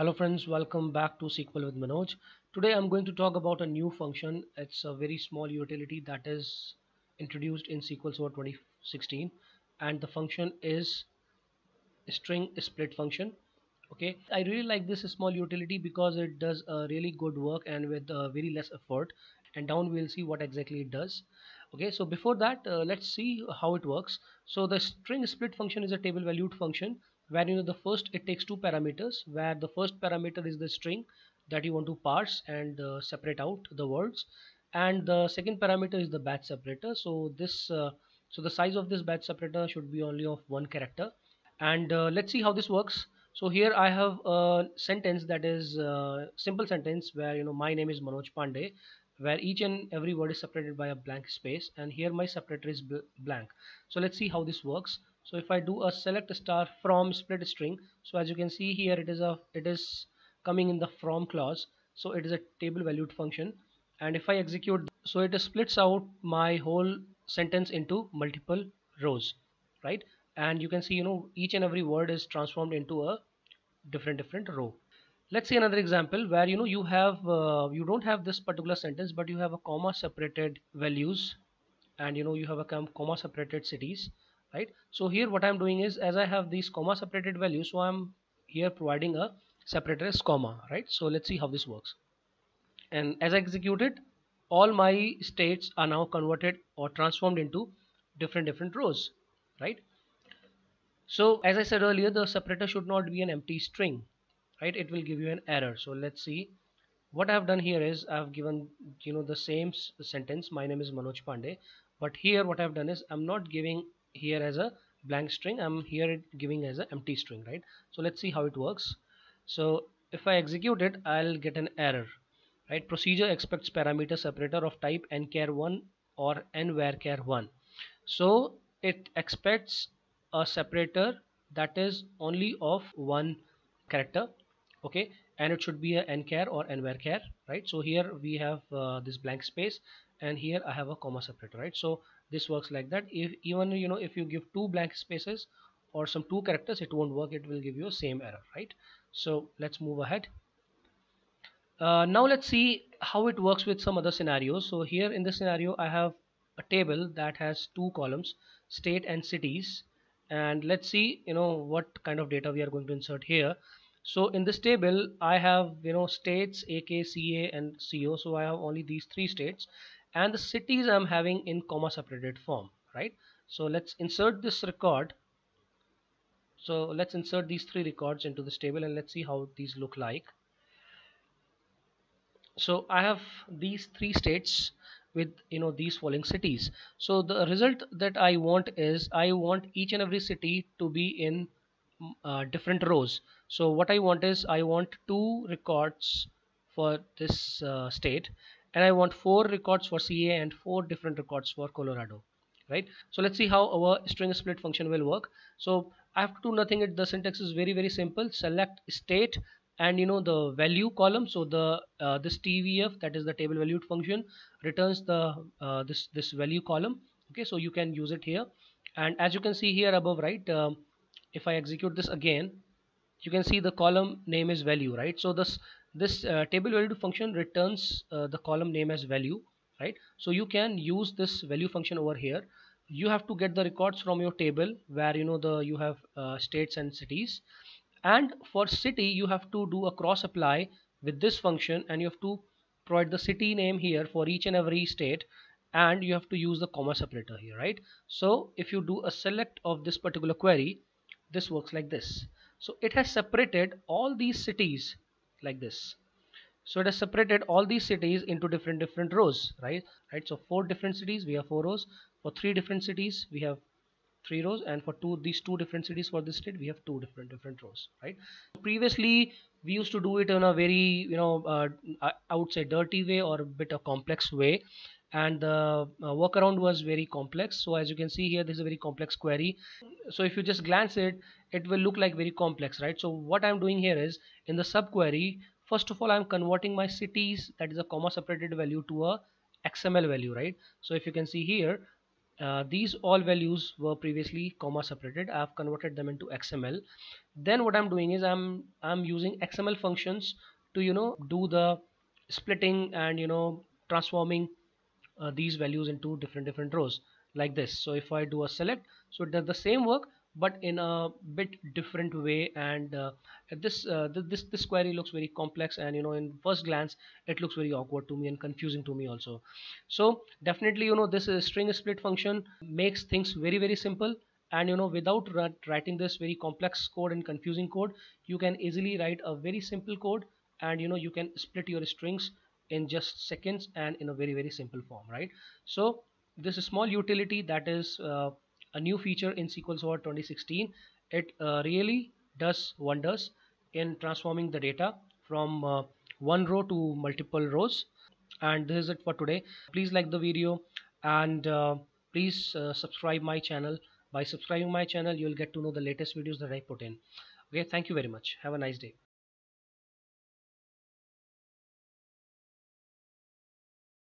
Hello friends, welcome back to SQL with Manoj. Today I'm going to talk about a new function. It's a very small utility that is introduced in SQL Server 2016, and the function is string split function. Okay, I really like this small utility because it does a really good work and with very less effort, and down we'll see what exactly it does. Okay, so before that let's see how it works. So the string split function is a table valued function where it takes two parameters, where the first parameter is the string that you want to parse and separate out the words, and the second parameter is the batch separator. So this the size of this batch separator should be only of one character, and let's see how this works. So here I have a sentence that is a simple sentence where my name is Manoj Pandey, where each and every word is separated by a blank space, and here my separator is blank. So let's see how this works. So if I do a select star from split string, so as you can see here it is coming in the from clause, so it is a table valued function, and if I execute, so it splits out my whole sentence into multiple rows, right? And you can see each and every word is transformed into a different row. Let's see another example where you have you don't have this particular sentence, but you have a comma separated values, and you have a comma separated cities, right? So here what I'm doing is, as I have these comma separated values, so I'm here providing a separator as comma, right? So let's see how this works. And as I execute it, all my states are now converted or transformed into different rows, right? So as I said earlier, the separator should not be an empty string, right? It will give you an error. So let's see what I've done here is I've given the same sentence, my name is Manoj Pandey, but here what I've done is I'm not giving here as a blank string, I'm here giving as an empty string, right? So let's see how it works. So if I execute it, I'll get an error, right? Procedure expects parameter separator of type nchar1 or nvarchar1. So it expects a separator that is only of one character, okay, and it should be a nchar or nvarchar, right? So here we have this blank space, and here I have a comma separator, right? So this works like that. If even if you give two blank spaces or two characters, it won't work, it will give you a same error, right? So let's move ahead. Now let's see how it works with some other scenarios. So here in this scenario I have a table that has two columns, state and cities, and let's see what kind of data we are going to insert here. So in this table I have states AK, CA and CO, so I have only these three states, and the cities I'm having in comma separated form, right? So let's insert this record. So let's insert these three records into this table, and let's see how these look like. So I have these three states with these following cities. So the result that I want is, I want each and every city to be in different rows. So what I want is, I want two records for this state, and I want four records for CA and four different records for Colorado, right? So let's see how our string split function will work. So I have to do nothing. The syntax is very simple. Select state and the value column. So the this TVF, that is the table valued function, returns the this value column. Okay, so you can use it here, and as you can see here above, right, if I execute this again, you can see the column name is value, right? So this table value function returns the column name as value, right? So you can use this value function over here. You have to get the records from your table where you have states and cities, and for city you have to do a cross apply with this function, and you have to provide the city name here for each and every state, and you have to use the comma separator here, right? So if you do a select of this particular query, this works like this. So it has separated all these cities like this. So it has separated all these cities into different rows, right? So four different cities, we have four rows. For three different cities, we have three rows, and for these two different cities for this state, we have two different rows, right? Previously we used to do it in a very I would say dirty way, or a bit of complex way, and the workaround was very complex. So as you can see here, this is a very complex query. So if you just glance it will look like very complex, right? So what I'm doing here is, in the subquery, first of all I'm converting my cities, that is a comma separated value, to a XML value, right? So if you can see here, These all values were previously comma separated. I have converted them into XML. Then what I'm doing is I'm using XML functions to do the splitting and transforming these values into different rows like this. So if I do a select, so it does the same work but in a bit different way. And this query looks very complex, and in first glance it looks very awkward to me and confusing to me also. So definitely this string split function makes things very, very simple, and without writing this very complex code and confusing code, you can easily write a very simple code, and you can split your strings in just seconds and in a very, very simple form, right? So this is small utility that is a new feature in SQL Server 2016. It really does wonders in transforming the data from one row to multiple rows. And this is it for today. Please like the video, and please subscribe my channel. By subscribing my channel, you'll get to know the latest videos that I put in. Okay, thank you very much. Have a nice day.